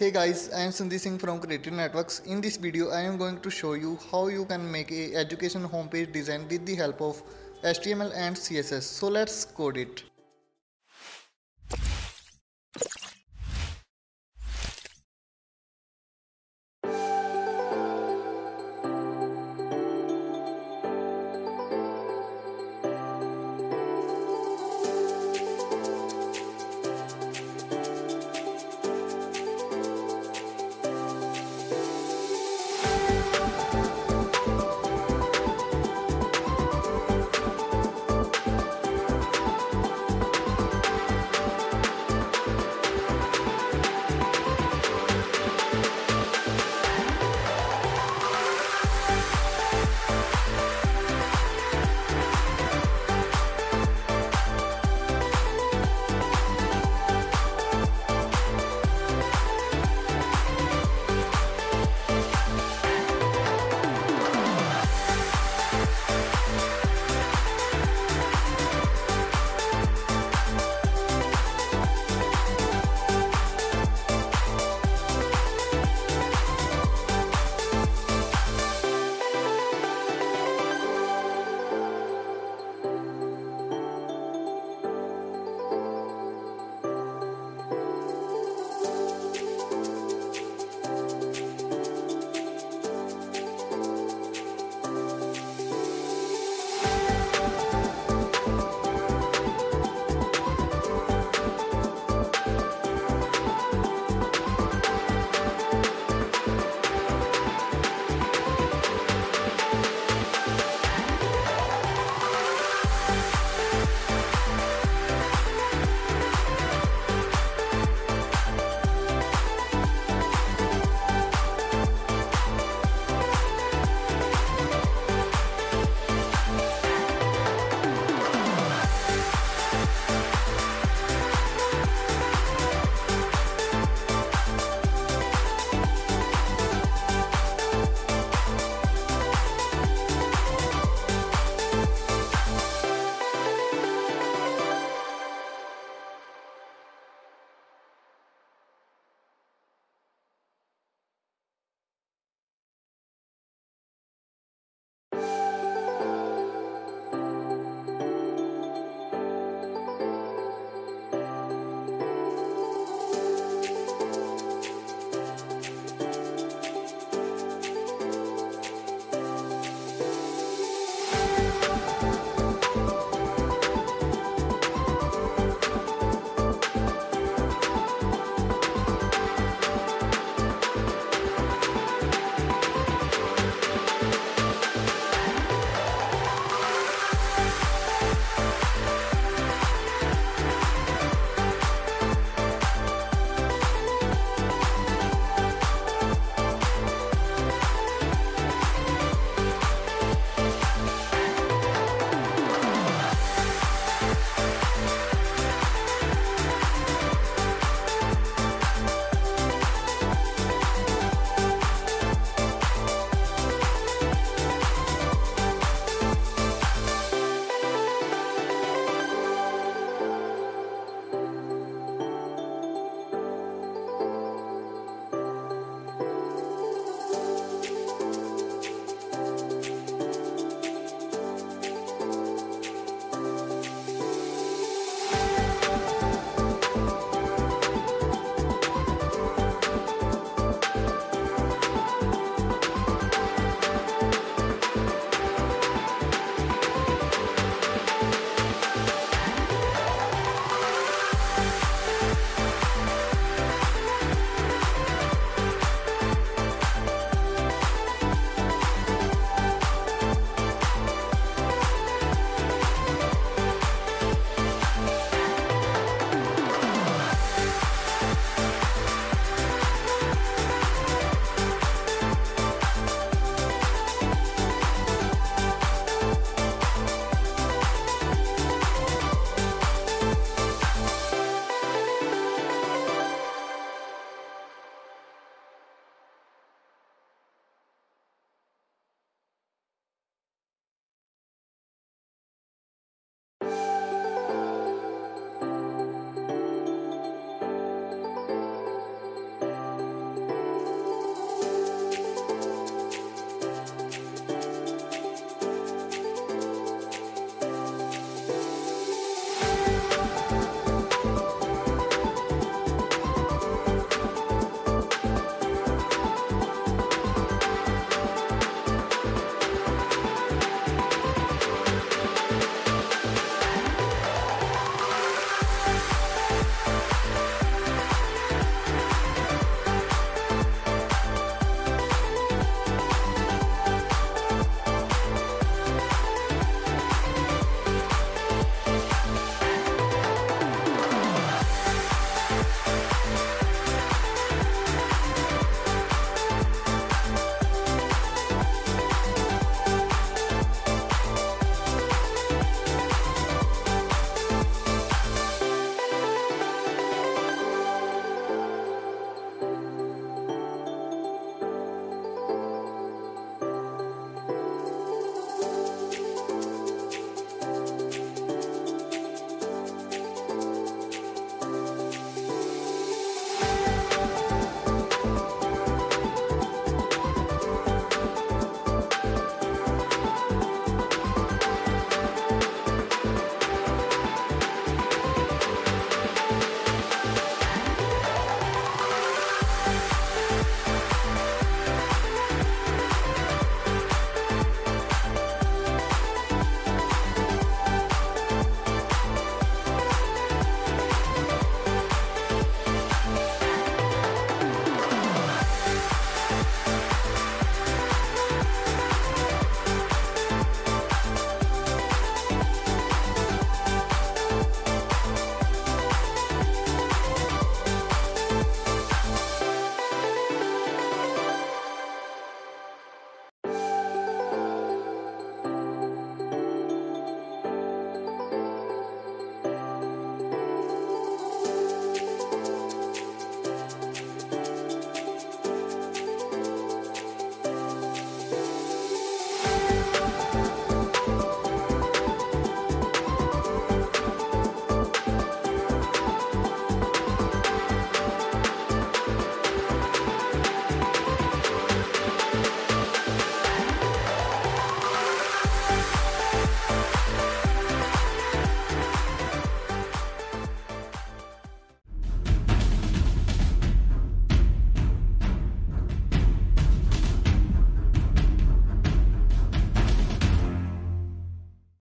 Hey guys, I am Sandeep Singh from Creative Networks. In this video, I am going to show you how you can make an education homepage design with the help of HTML and CSS. So let's code it.